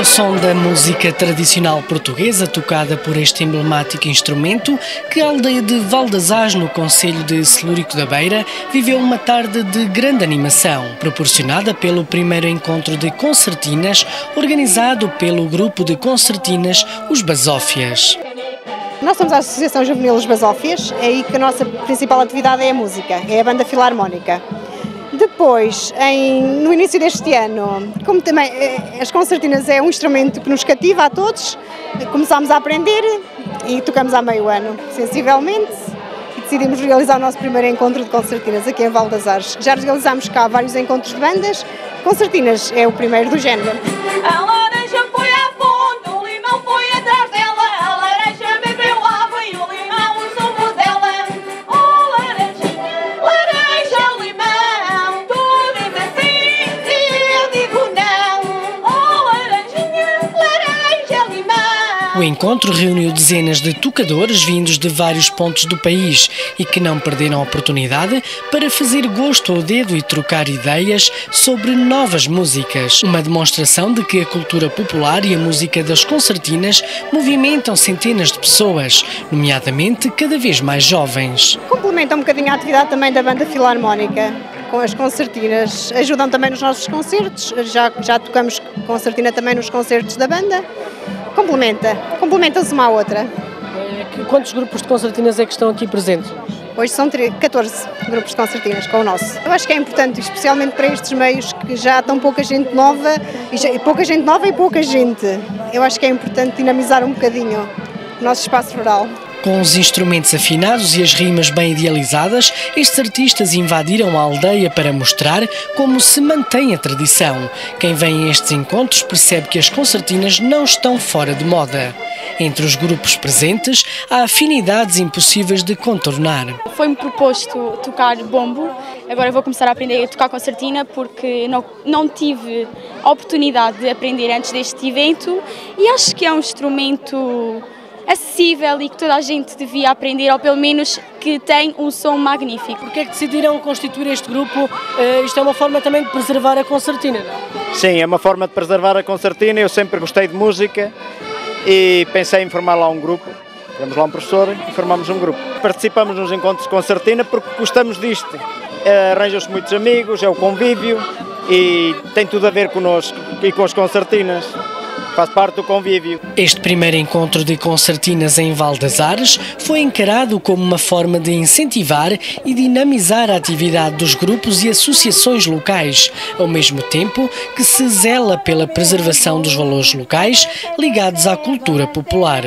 ao som da música tradicional portuguesa tocada por este emblemático instrumento, que a aldeia de Vale de Azares, no concelho de Celorico da Beira, viveu uma tarde de grande animação, proporcionada pelo primeiro encontro de concertinas, organizado pelo grupo de concertinas Os Bazófias. Nós somos a Associação Juvenil Os Bazófias, é aí que a nossa principal atividade é a música, é a banda filarmónica. Depois, no início deste ano, como também as concertinas é um instrumento que nos cativa a todos, começámos a aprender e tocamos há meio ano, sensivelmente, e decidimos realizar o nosso primeiro encontro de concertinas aqui em Vale de Azares. Já realizámos cá vários encontros de bandas, concertinas é o primeiro do género. A laranja foi à fonte, o limão foi atrás dela, a laranja bebeu água e o limão o sumo dela. Oh, laranjinha, laranja, limão. O encontro reuniu dezenas de tocadores vindos de vários pontos do país e que não perderam a oportunidade para fazer gosto ao dedo e trocar ideias sobre novas músicas. Uma demonstração de que a cultura popular e a música das concertinas movimentam centenas de pessoas, nomeadamente cada vez mais jovens. Complementa um bocadinho a atividade também da banda filarmónica com as concertinas. Ajudam também nos nossos concertos, já tocamos concertina também nos concertos da banda. Complementam-se uma à outra. Quantos grupos de concertinas é que estão aqui presentes? Hoje são 14 grupos de concertinas com o nosso. Eu acho que é importante, especialmente para estes meios que já estão pouca gente nova. Eu acho que é importante dinamizar um bocadinho o nosso espaço rural. Com os instrumentos afinados e as rimas bem idealizadas, estes artistas invadiram a aldeia para mostrar como se mantém a tradição. Quem vem a estes encontros percebe que as concertinas não estão fora de moda. Entre os grupos presentes, há afinidades impossíveis de contornar. Foi-me proposto tocar bombo, agora vou começar a aprender a tocar concertina porque não tive a oportunidade de aprender antes deste evento e acho que é um instrumento acessível e que toda a gente devia aprender, ou pelo menos que tem um som magnífico. Porquê é que decidiram constituir este grupo? Isto é uma forma também de preservar a concertina, não? Sim, é uma forma de preservar a concertina. Eu sempre gostei de música e pensei em formar lá um grupo. Temos lá um professor e formamos um grupo. Participamos nos encontros de concertina porque gostamos disto. Arranjam-se muitos amigos, é o convívio e tem tudo a ver connosco e com as concertinas. Faz parte do convívio. Este primeiro encontro de concertinas em Vale de Azares foi encarado como uma forma de incentivar e dinamizar a atividade dos grupos e associações locais, ao mesmo tempo que se zela pela preservação dos valores locais ligados à cultura popular.